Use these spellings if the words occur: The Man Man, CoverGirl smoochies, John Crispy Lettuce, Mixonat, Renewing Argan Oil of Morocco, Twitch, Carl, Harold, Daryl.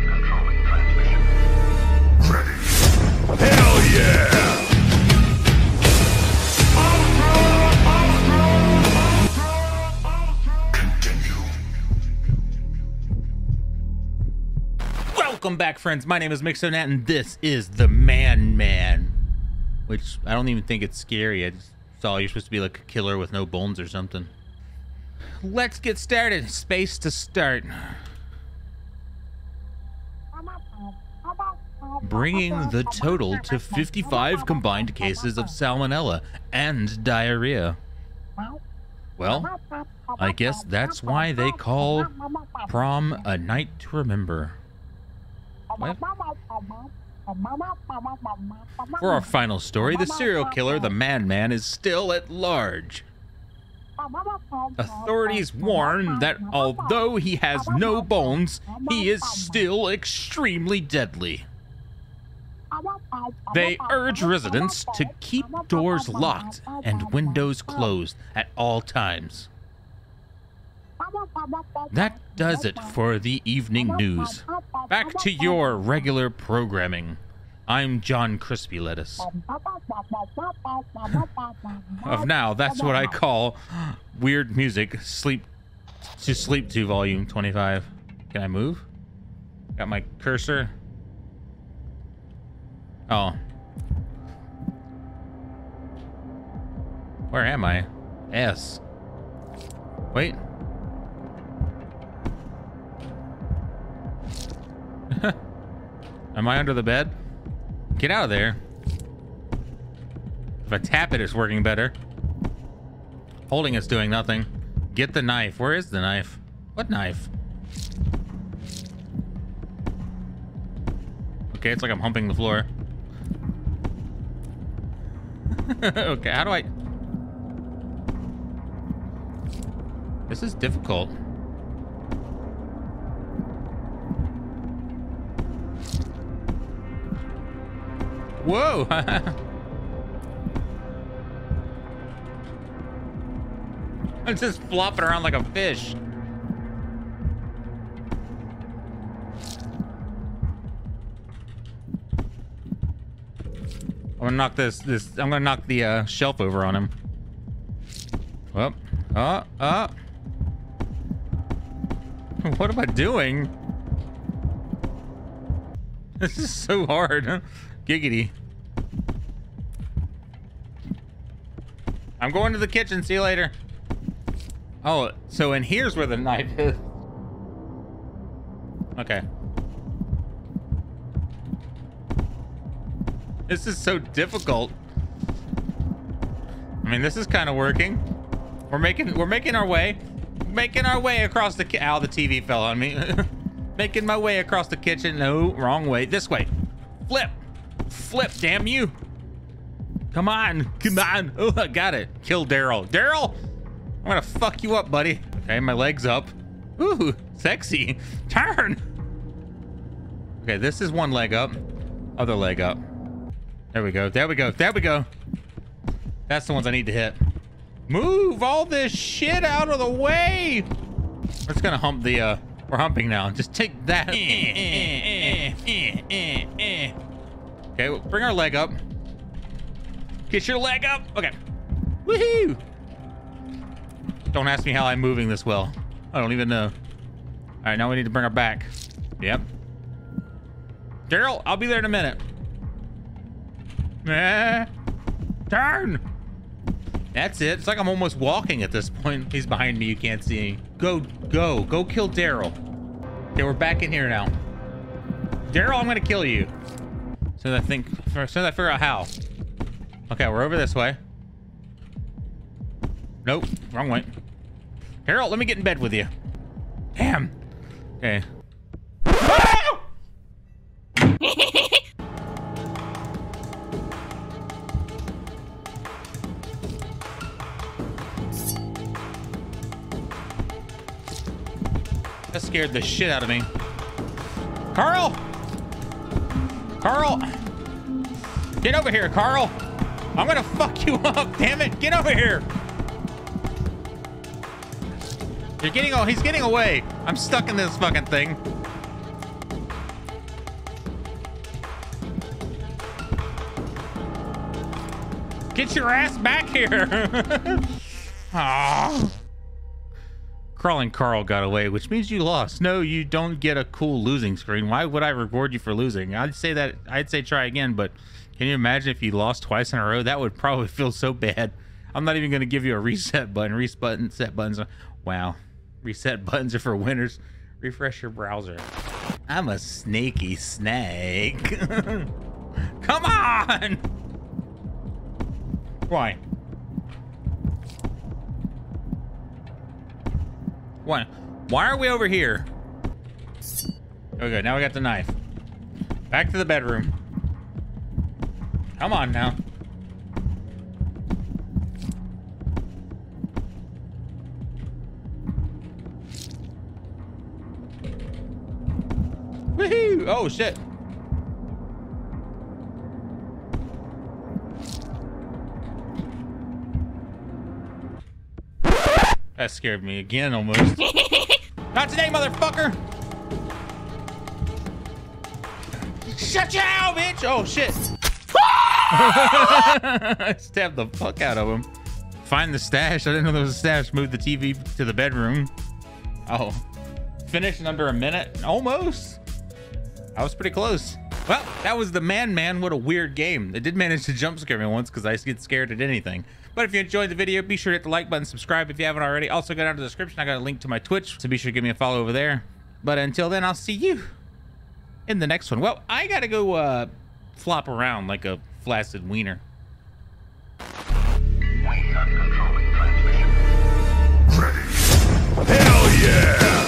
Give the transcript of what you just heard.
and controlling transmission. Ready. Hell yeah! Ultra! Continue. Welcome back, friends. My name is Mixonat, and this is The Man Man. Which, I don't even think it's scary. It's all, you're supposed to be like a killer with no bones or something. Let's get started. Space to start. Bringing the total to 55 combined cases of salmonella and diarrhea. Well, I guess that's why they call prom a night to remember. What? For our final story, the serial killer, the Man Man, is still at large. Authorities warn that although he has no bones, he is still extremely deadly. They urge residents to keep doors locked and windows closed at all times. That does it for the evening news. Back to your regular programming. I'm John Crispy Lettuce. Of now, that's what I call weird music. Sleep to volume 25. Can I move? Got my cursor. Oh. Where am I? S. Wait. Am I under the bed? Get out of there. If I tap it, it's working better. Holding it's doing nothing. Get the knife. Where is the knife? What knife? Okay, it's like I'm humping the floor. Okay, how do I... This is difficult. Whoa! I'm just flopping around like a fish. I'm gonna knock the shelf over on him. Well, what am I doing? This is so hard, huh? Giggity. I'm going to the kitchen. See you later. Oh, so in here's where the knife is. Okay. This is so difficult. I mean, this is kind of working. We're making our way. Making our way across the... Ow, the TV fell on me. Making my way across the kitchen. No, wrong way. This way. Flip. Flip, damn you. Come on. Come on. Oh, I got it. Kill Daryl. Daryl, I'm going to fuck you up, buddy. Okay, my leg's up. Ooh, sexy. Turn. Okay, this is one leg up. Other leg up. There we go. There we go. There we go. That's the ones I need to hit. Move all this shit out of the way. We're just going to hump the... We're humping now. Just take that. Okay, well, bring our leg up. Get your leg up. Okay. Woohoo! Don't ask me how I'm moving this well. I don't even know. All right, now we need to bring her back. Yep. Daryl, I'll be there in a minute. Turn. That's it. It's like I'm almost walking at this point. He's behind me. You can't see me. Go, go, go kill Daryl. Okay, we're back in here now. Daryl, I'm going to kill you. So I think, as soon as I figure out how. Okay, we're over this way. Nope, wrong way. Harold, let me get in bed with you. Damn. Okay. Oh! That scared the shit out of me. Carl! Carl! Get over here, Carl! I'm gonna fuck you up, damn it! Get over here! He's getting away! I'm stuck in this fucking thing. Get your ass back here. Aww. Crawling Carl got away, which means you lost. No, you don't get a cool losing screen. Why would I reward you for losing? I'd say try again, but can you imagine if you lost twice in a row? That would probably feel so bad. I'm not even going to give you a reset button. Reset button, set buttons. Wow. Reset buttons are for winners. Refresh your browser. I'm a snaky snake. Come on. Why? Why? Why are we over here? Okay, now we got the knife. Back to the bedroom. Come on now. Woohoo! Oh shit. That scared me again, almost. Not today, motherfucker! Shut your hell, bitch! Oh, shit. I stabbed the fuck out of him. Find the stash. I didn't know there was a stash. Move the TV to the bedroom. Oh. Finished in under a minute. Almost. I was pretty close. Well, that was The Man Man. What a weird game. It did manage to jump scare me once because I get scared at anything. But if you enjoyed the video, be sure to hit the like button, subscribe if you haven't already. Also, go down to the description. I got a link to my Twitch, so be sure to give me a follow over there. But until then, I'll see you in the next one. Well, I gotta go flop around like a flaccid wiener. Ready. Hell yeah!